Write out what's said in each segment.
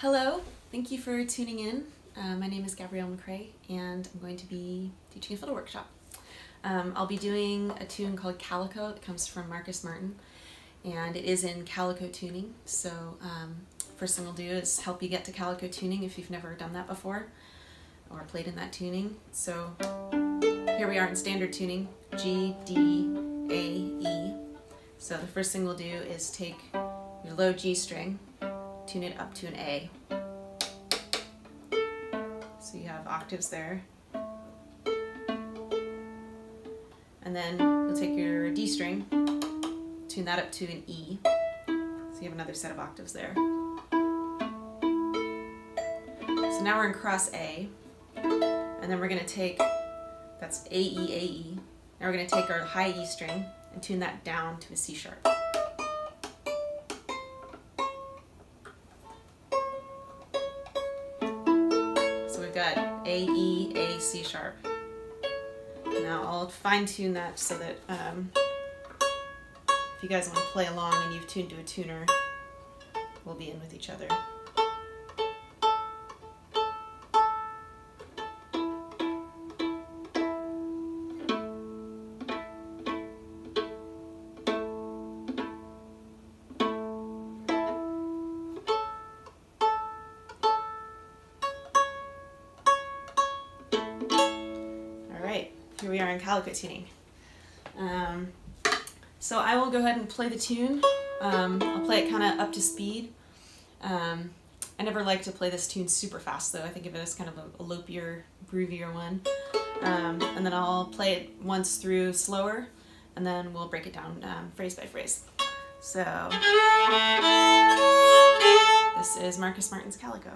Hello, thank you for tuning in. My name is Gabrielle Macrae and I'm going to be teaching a fiddle workshop. I'll be doing a tune called Calico. It comes from Marcus Martin and it is in calico tuning. So first thing we'll do is help you get to calico tuning if you've never done that before or played in that tuning. So here we are in standard tuning, G, D, A, E. So the first thing we'll do is take your low G string, tune it up to an A. So you have octaves there. And then you'll take your D string, tune that up to an E. So you have another set of octaves there. So now we're in cross A. And then we're going to take, that's A, E, A, E. Now we're going to take our high E string and tune that down to a C sharp. A, E, A, C sharp. Now I'll fine-tune that so that if you guys want to play along and you've tuned to a tuner, we'll be in with each other. Here we are in calico tuning. So I will go ahead and play the tune. I'll play it kind of up to speed. I never like to play this tune super fast though. I think of it as kind of a loopier, groovier one. And then I'll play it once through slower and then we'll break it down phrase by phrase. So this is Marcus Martin's Calico.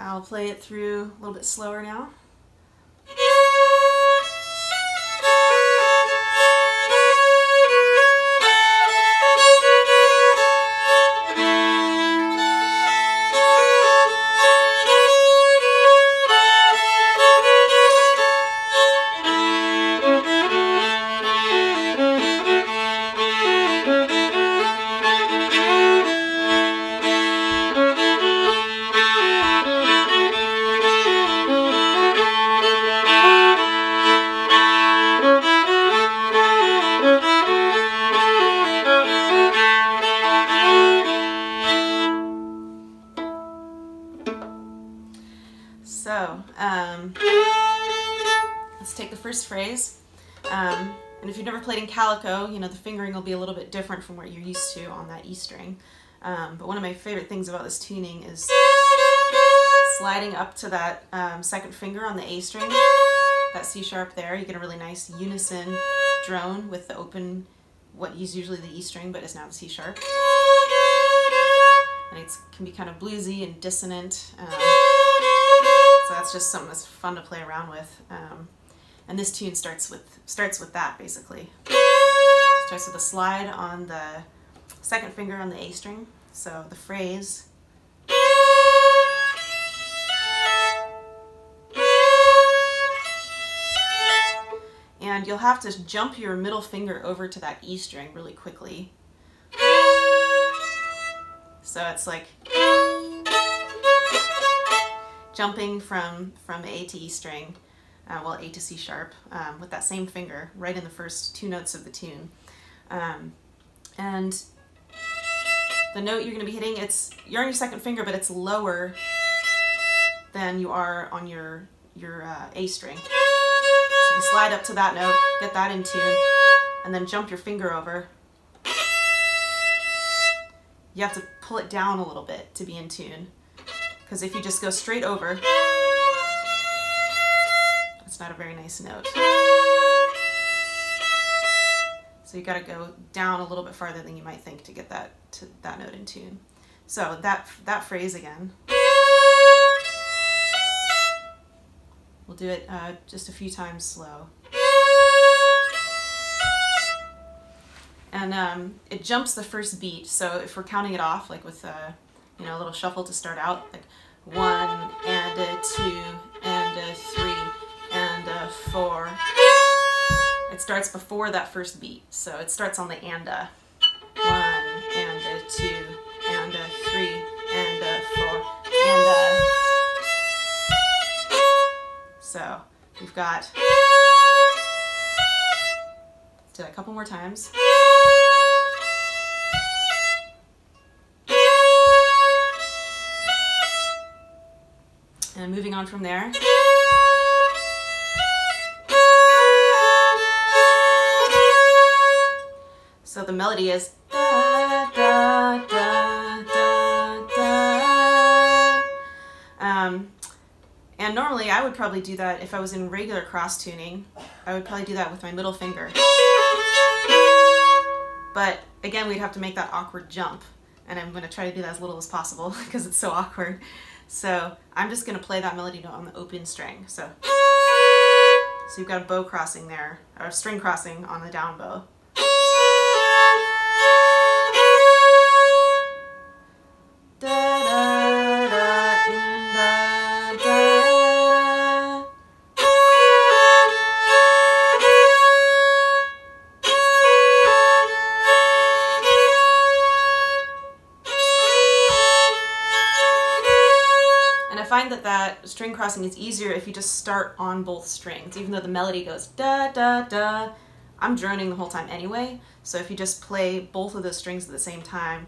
I'll play it through a little bit slower now. So, let's take the first phrase, and if you've never played in calico, you know, the fingering will be a little bit different from what you're used to on that E string, but one of my favorite things about this tuning is sliding up to that second finger on the A string, that C sharp there. You get a really nice unison drone with the open, what is usually the E string, but is now the C sharp, and it can be kind of bluesy and dissonant. So that's just something that's fun to play around with, and this tune starts with that basically. It starts with a slide on the second finger on the A string. So the phrase and you'll have to jump your middle finger over to that E string really quickly. So it's like jumping from A to E string, well, A to C sharp, with that same finger, right in the first two notes of the tune. And the note you're going to be hitting, you're on your second finger, but it's lower than you are on your A string. So you slide up to that note, get that in tune, and then jump your finger over. You have to pull it down a little bit to be in tune, because if you just go straight over, it's not a very nice note. So you gotta go down a little bit farther than you might think to get that to that note in tune. So that phrase again. We'll do it just a few times slow. And it jumps the first beat, so if we're counting it off, like with you know, a little shuffle to start out, like 1 and a 2 and a 3 and a 4. It starts before that first beat, so it starts on the and a. 1 and a 2 and a 3 and a 4 and a. So we've got. Let's do that a couple more times. And moving on from there. So the melody is da, da, da, da, da. And normally I would probably do that if I was in regular cross tuning. I would probably do that with my middle finger. But again, we'd have to make that awkward jump. And I'm going to try to do that as little as possible because it's so awkward. So I'm just going to play that melody note on the open string. So you've got a bow crossing there, or a string crossing on the down bow. That string crossing is easier if you just start on both strings, even though the melody goes da da da. I'm droning the whole time anyway, so if you just play both of those strings at the same time,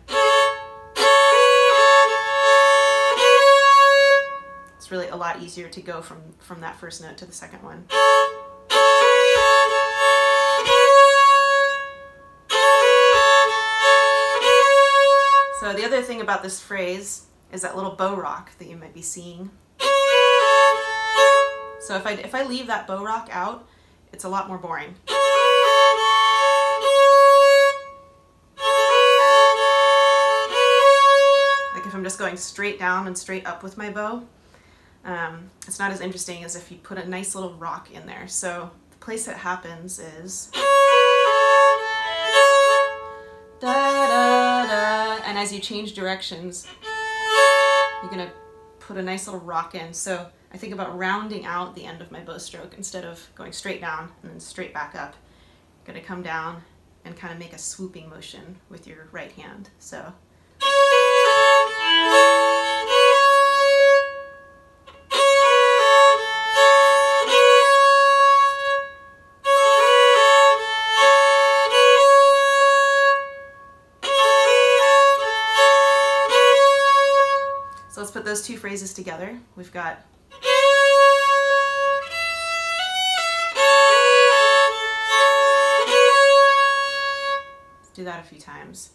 it's really a lot easier to go from that first note to the second one. So the other thing about this phrase is that little bow rock that you might be seeing. So if I leave that bow rock out, it's a lot more boring. Like if I'm just going straight down and straight up with my bow, it's not as interesting as if you put a nice little rock in there. So the place that happens is da da da, and as you change directions, you're going to put a nice little rock in. So I think about rounding out the end of my bow stroke instead of going straight down and then straight back up. You're going to come down and kind of make a swooping motion with your right hand. So. Put those two phrases together. We've got let's do that a few times.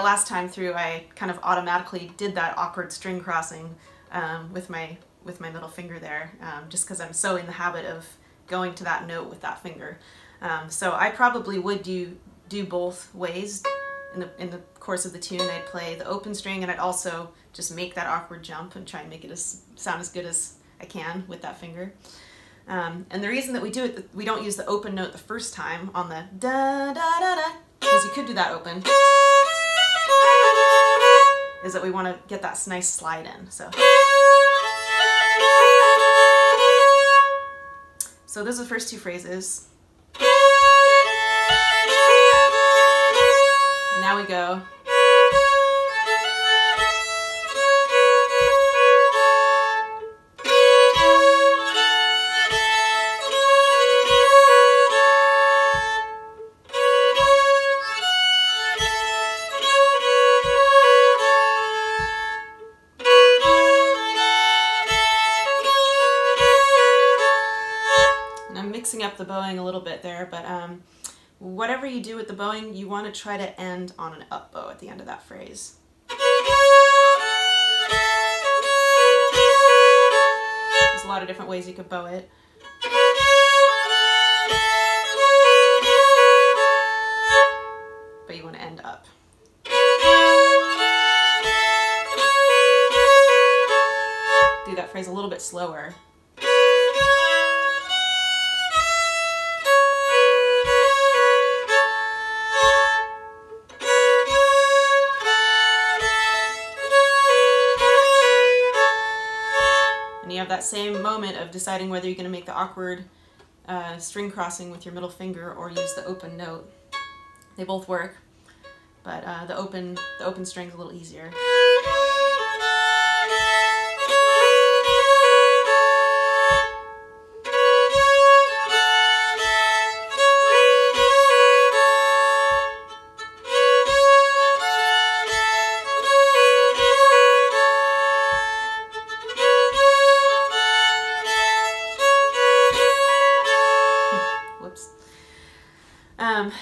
Last time through, I kind of automatically did that awkward string crossing with my middle finger there, just because I'm so in the habit of going to that note with that finger. So I probably would do both ways in the course of the tune. I'd play the open string and I'd also just make that awkward jump and try and make it sound as good as I can with that finger. And the reason that we do it, we don't use the open note the first time on the da da da da, because you could do that open. Is that we want to get that nice slide in. So So those are the first two phrases. Now we go. Up the bowing a little bit there, but whatever you do with the bowing, you want to try to end on an up bow at the end of that phrase. There's a lot of different ways you could bow it. But you want to end up. Do that phrase a little bit slower. That same moment of deciding whether you're going to make the awkward string crossing with your middle finger or use the open note. They both work, but the open string's a little easier.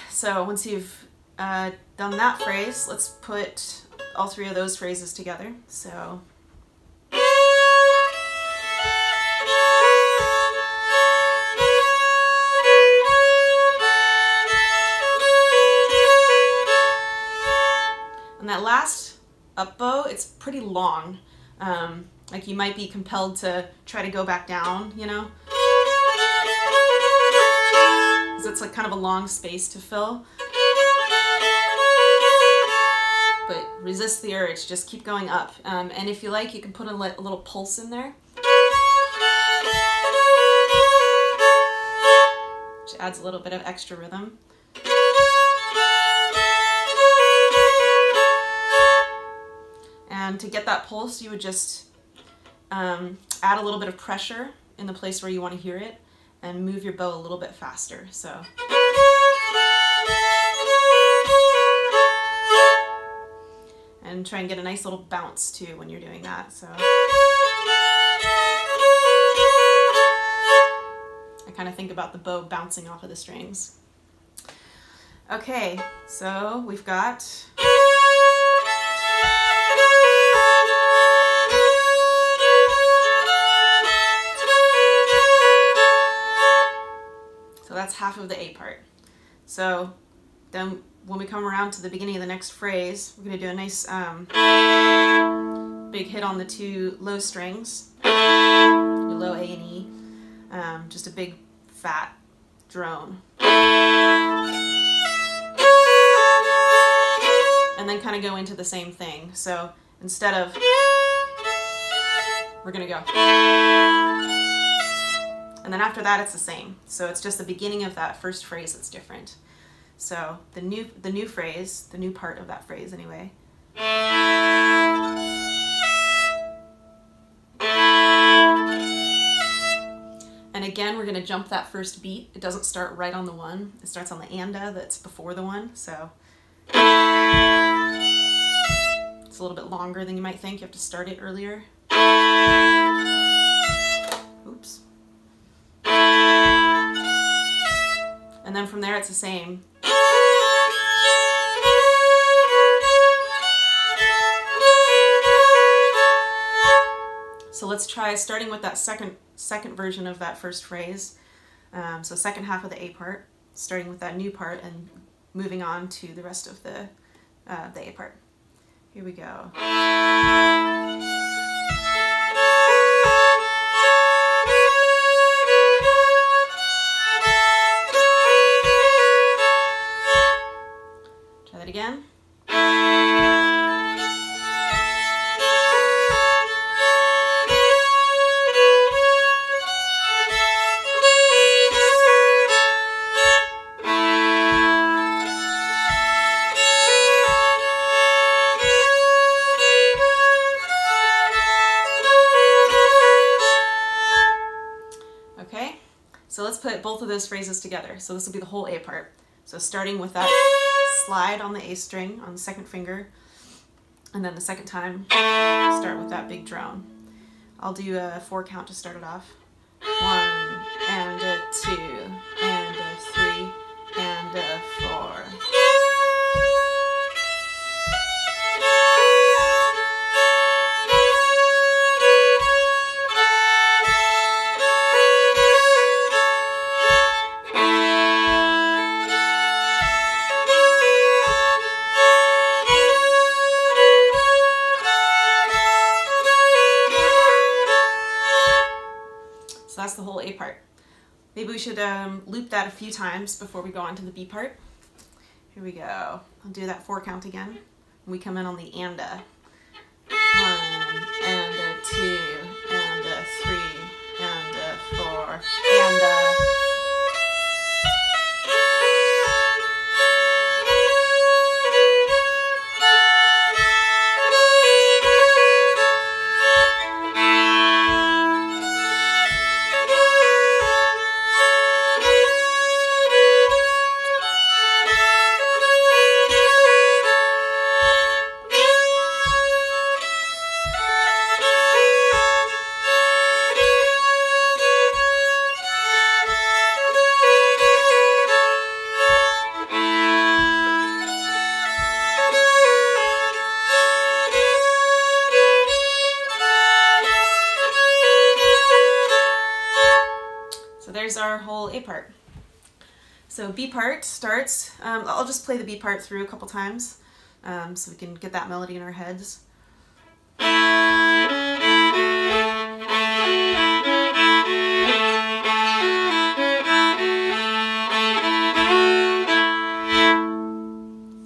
So once you've done that phrase, let's put all three of those phrases together. So and that last up bow, it's pretty long. Like you might be compelled to try to go back down, you know? It's like kind of a long space to fill, but resist the urge, just keep going up, and if you like, you can put a little pulse in there, which adds a little bit of extra rhythm. And to get that pulse, you would just add a little bit of pressure in the place where you want to hear it, and move your bow a little bit faster. So and try and get a nice little bounce too when you're doing that. So I kind of think about the bow bouncing off of the strings. Okay, so we've got half of the A part. So then when we come around to the beginning of the next phrase, we're going to do a nice big hit on the two low strings, low A and E, just a big fat drone. And then kind of go into the same thing. So instead of, we're going to go. And then after that, it's the same. So it's just the beginning of that first phrase that's different. So the new phrase, the new part of that phrase anyway. And again, we're going to jump that first beat. It doesn't start right on the one. It starts on the anda that's before the one. So it's a little bit longer than you might think. You have to start it earlier. Oops. And then from there, it's the same. So let's try starting with that second version of that first phrase. So second half of the A part, starting with that new part and moving on to the rest of the A part. Here we go. Again. So let's put both of those phrases together. So this will be the whole A part. So starting with that slide on the A string on the second finger, and then the second time, start with that big drone. I'll do a 4 count to start it off. 1, and a 2, and a 3, and a 4. So that's the whole A part. Maybe we should loop that a few times before we go on to the B part. Here we go. I'll do that 4 count again. And we come in on the and a. 1, and a 2, and a 3, and a 4, and a... There's our whole A part. So B part starts, I'll just play the B part through a couple times so we can get that melody in our heads.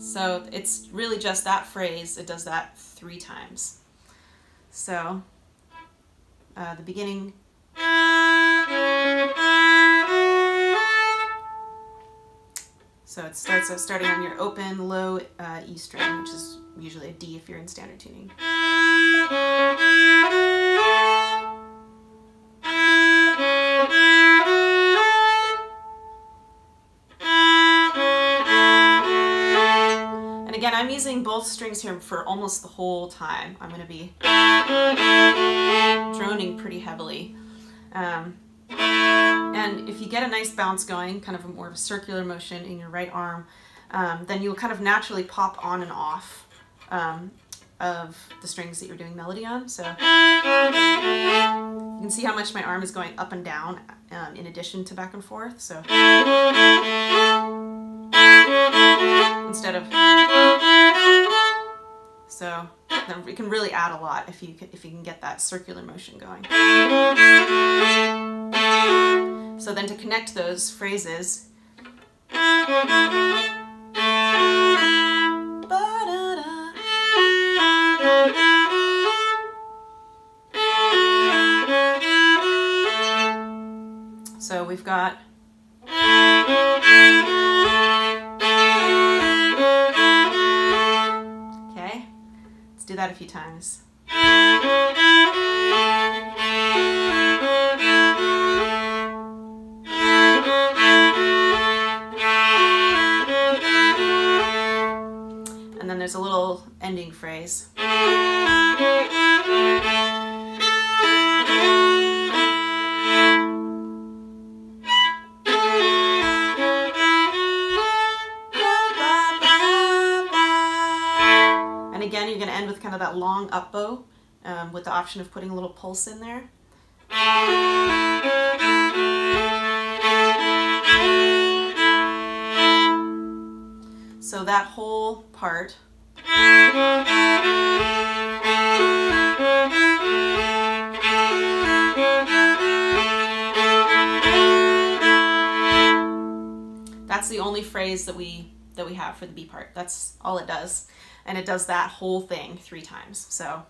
So it's really just that phrase, it does that 3 times. So the beginning. So it starts out starting on your open, low E string, which is usually a D if you're in standard tuning. And again, I'm using both strings here for almost the whole time. I'm going to be droning pretty heavily. And if you get a nice bounce going, kind of more of a circular motion in your right arm, then you'll kind of naturally pop on and off of the strings that you're doing melody on. So you can see how much my arm is going up and down in addition to back and forth. So instead of, so then we can really add a lot if you can get that circular motion going. So then to connect those phrases, so we've got okay, let's do that a few times. There's a little ending phrase. And again, you're going to end with kind of that long up bow with the option of putting a little pulse in there. So that whole part that's the only phrase that we have for the B part. That's all it does, and it does that whole thing 3 times. So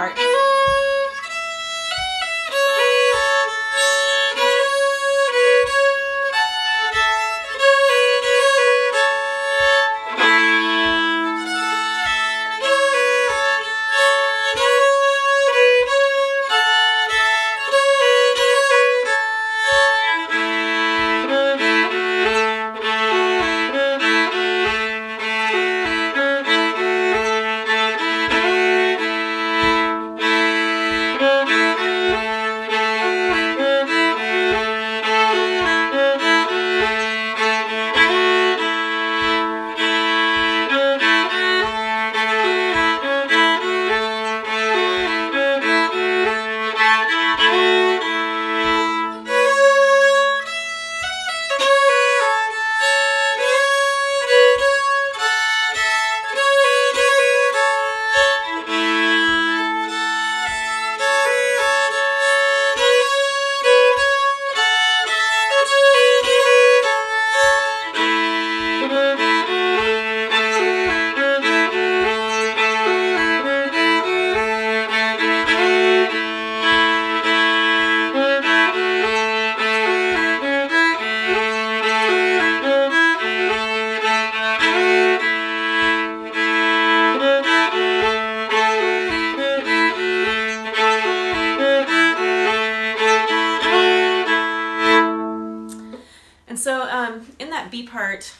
part. In that B part,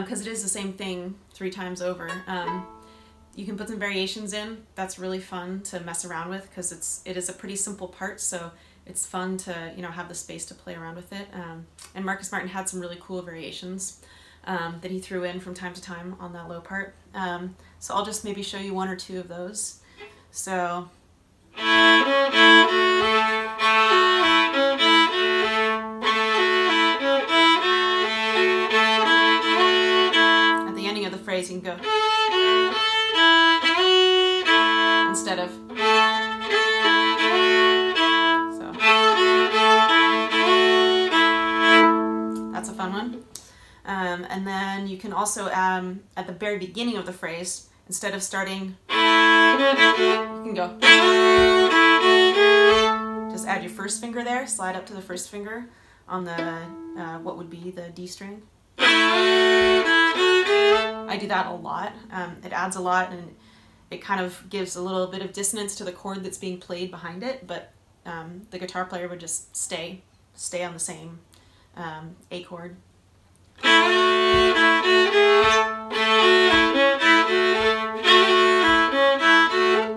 because it is the same thing three times over, you can put some variations in. That's really fun to mess around with because it is a pretty simple part, so it's fun to, you know, have the space to play around with it. And Marcus Martin had some really cool variations that he threw in from time to time on that low part. So I'll just maybe show you one or two of those. So. You can go instead of, so that's a fun one. And then you can also at the very beginning of the phrase, instead of starting, you can go, just add your first finger there, slide up to the first finger on the what would be the D string. I do that a lot. It adds a lot, and it kind of gives a little bit of dissonance to the chord that's being played behind it, but the guitar player would just stay on the same A chord.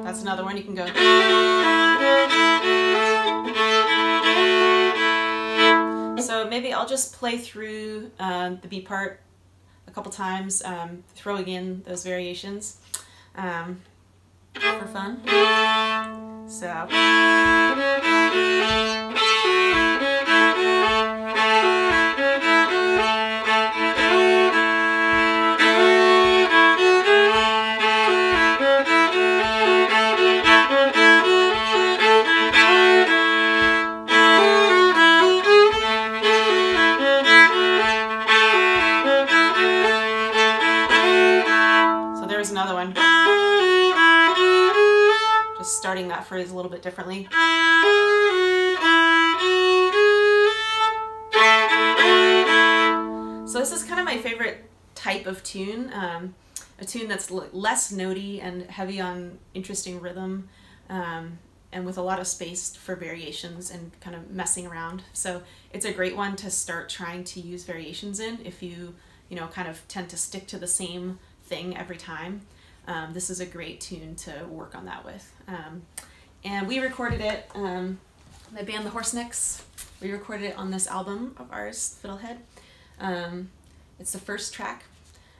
That's another one. You can go. So maybe I'll just play through the B part a couple times, throwing in those variations for fun. So another one. Just starting that phrase a little bit differently. So this is kind of my favorite type of tune, a tune that's less notey and heavy on interesting rhythm, and with a lot of space for variations and kind of messing around. So it's a great one to start trying to use variations in if you know, kind of tend to stick to the same thing every time. This is a great tune to work on that with. And we recorded it, the band The Horse, we recorded it on this album of ours, Fiddlehead. It's the first track,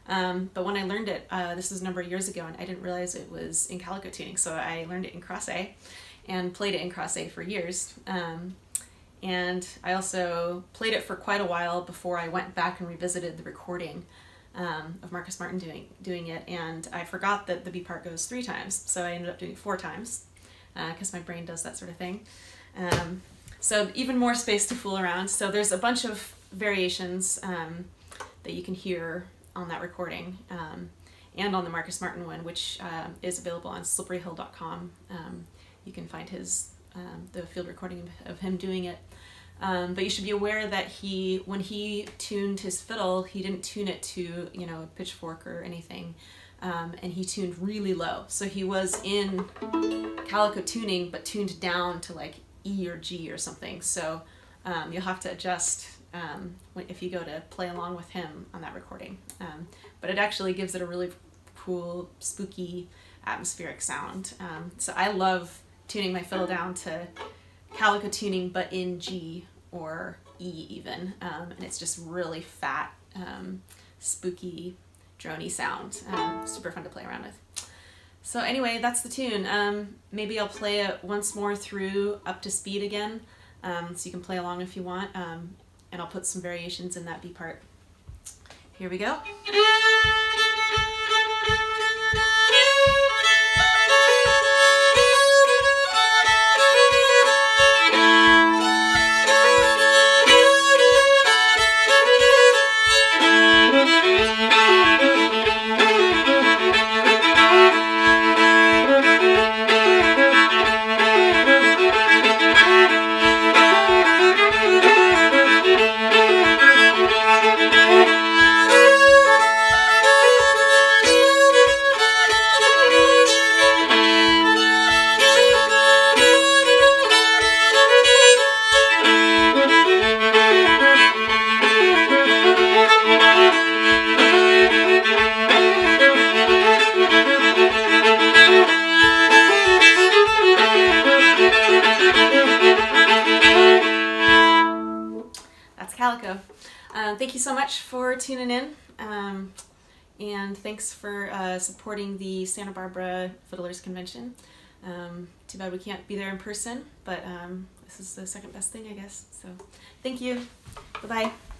but when I learned it, this was a number of years ago, and I didn't realize it was in Calico tuning, so I learned it in cross A and played it in cross A for years. And I also played it for quite a while before I went back and revisited the recording of Marcus Martin doing it, and I forgot that the B part goes three times, so I ended up doing it four times because my brain does that sort of thing. So even more space to fool around. So there's a bunch of variations that you can hear on that recording, and on the Marcus Martin one, which is available on slipperyhill.com. You can find his the field recording of him doing it. But you should be aware that he, when he tuned his fiddle, he didn't tune it to, you know, a pitchfork or anything, and he tuned really low. So he was in Calico tuning, but tuned down to like E or G or something. So you'll have to adjust if you go to play along with him on that recording. But it actually gives it a really cool, spooky, atmospheric sound. So I love tuning my fiddle down to Calico tuning, but in G or E even, and it's just really fat, spooky, drony sound. Super fun to play around with. So anyway, that's the tune. Maybe I'll play it once more through up to speed again, so you can play along if you want, and I'll put some variations in that B part. Here we go. Calico. Thank you so much for tuning in, and thanks for supporting the Santa Barbara Fiddlers' Convention. Too bad we can't be there in person, but this is the second best thing, I guess. So thank you. Bye-bye.